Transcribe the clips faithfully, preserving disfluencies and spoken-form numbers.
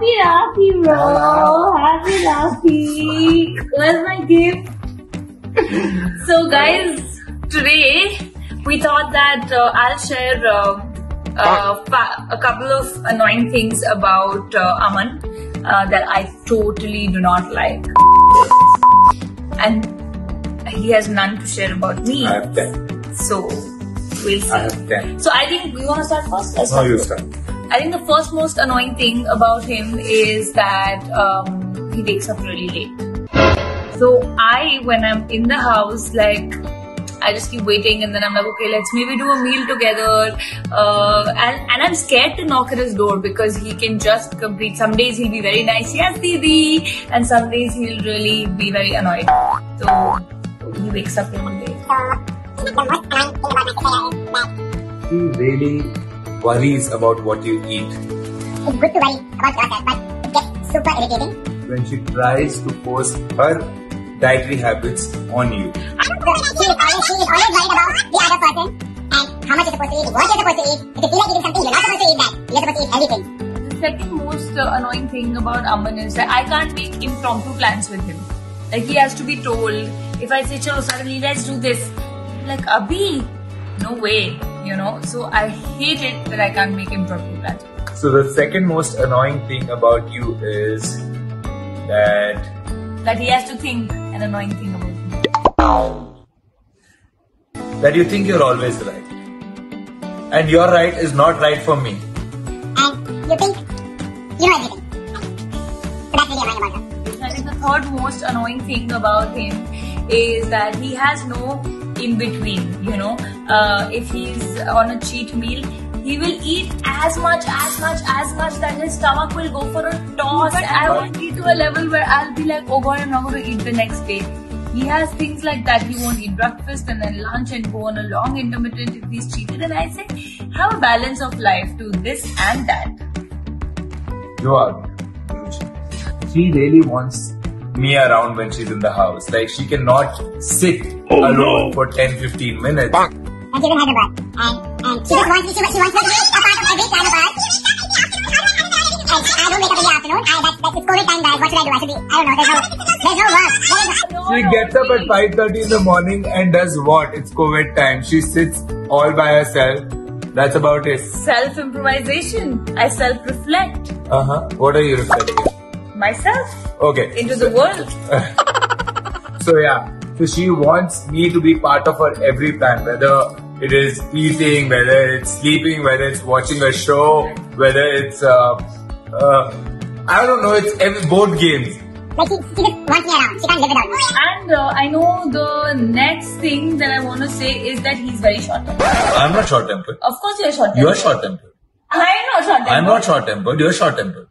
Happy Rakhi, bro. Happy Rakhi. Where's my gift? So guys, today we thought that uh, I'll share uh, uh, a couple of annoying things about uh, Aman uh, that I totally do not like, and he has none to share about me. I have ten. So we'll see. I have ten. So I think you want to start first. I'll start. No, you start. I think the first most annoying thing about him is that um, he wakes up really late. So I, when I'm in the house, like, I just keep waiting, and then I'm like, okay, let's maybe do a meal together. Uh, and, and I'm scared to knock at his door because he can just complete. Some days he'll be very nice, yes, Didi. And some days he'll really be very annoyed. So he wakes up one day. He really worries about what you eat. It's good to worry about yourself, but it gets super irritating when she tries to force her dietary habits on you. She is always worried about the other person and how much you're supposed to eat, what you're supposed to eat. If you feel like eating something, you're not supposed to eat that. You're supposed to eat everything. The second most uh, annoying thing about Aman is that I can't make impromptu plans with him. Like, he has to be told. If I say, chalo, suddenly let's do this, like, abhi, no way, you know. So I hate it that I can't make impromptu plans. So the second most annoying thing about you is that that he has to think an annoying thing about me. That you think you're always right. And your right is not right for me. And you think you know everything. So that's really annoying about him. I think the third most annoying thing about him is that he has no in between, you know. Uh, if he's on a cheat meal, he will eat as much, as much, as much that his stomach will go for a toss. But I won't eat to a level where I'll be like, oh god, I'm not going to eat the next day. He has things like that. He won't eat breakfast and then lunch and go on a long intermittent if he's cheated. And I say, have a balance of life to this and that. You are huge. She really wants me around when she's in the house. Like, she cannot sit oh, alone no. for ten to fifteen minutes. Bonk. And even Hyderabad. And, and she yeah. just wants me, she, she wants me to be a part of every Hyderabad. And I don't wake up in the afternoon. I, that's, that's, it's COVID time, guys. What should I do? I should be, I don't know. There's no, there's no work. There's no, she no, gets no, up really. at five thirty in the morning and does what? It's COVID time. She sits all by herself. That's about it. Self-improvisation. I self-reflect. Uh-huh. What are you reflecting? Myself. Okay. Into so, the world. So, yeah. So she wants me to be part of her every plan, whether it is eating, whether it's sleeping, whether it's watching a show, whether it's, uh, uh, I don't know, it's every, board games. But she, she just wants me around, she can't live without me. And uh, I know the next thing that I want to say is that he's very short-tempered. I'm not short-tempered. Of course you're short-tempered. You're short-tempered. I'm not short-tempered. I'm not short-tempered, you're short-tempered.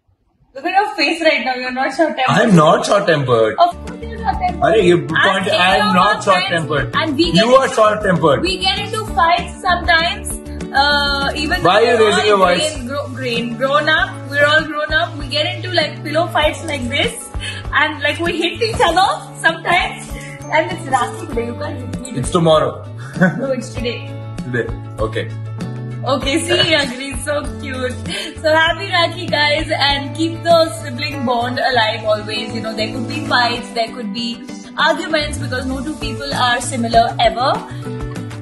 Look at your face right now, you're not short-tempered. I'm not short-tempered. Of course you're short-tempered. Are you point? I'm not short-tempered. You are short-tempered. We get into fights sometimes. Uh, even Why are you raising your voice? Grown, grown, grown up, we're all grown up. We get into like pillow fights like this, and like we hit each other sometimes. And it's Rakhi today. You can't hit me. It's tomorrow. No, it's today. Today. Okay. Okay, see, agree, so cute. So happy Rakhi, guys, and keep the sibling bond alive always. You know, there could be fights, there could be arguments because no two people are similar ever.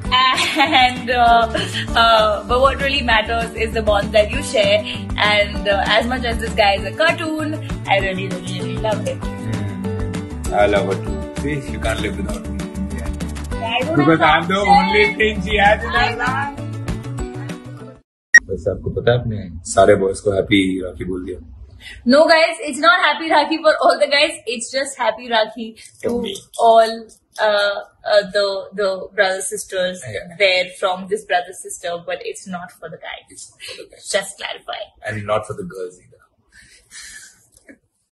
And uh, uh, but what really matters is the bond that you share. And uh, as much as this guy is a cartoon, I really, really, really love it. Mm, I love it too. See, you can't live without me. Yeah. Yeah, because I'm the only thing she has in her life. वैसे आपको पता है आपने सारे boys को happy राखी बोल दिया। No guys, it's not happy Rakhi for all the guys. It's just happy Rakhi to all uh, uh, the the brother sisters yeah. there from this brother sister, but it's not for the guys. It's not for the guys. Just clarify. And not for the girls either.